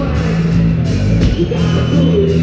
You gotta do it.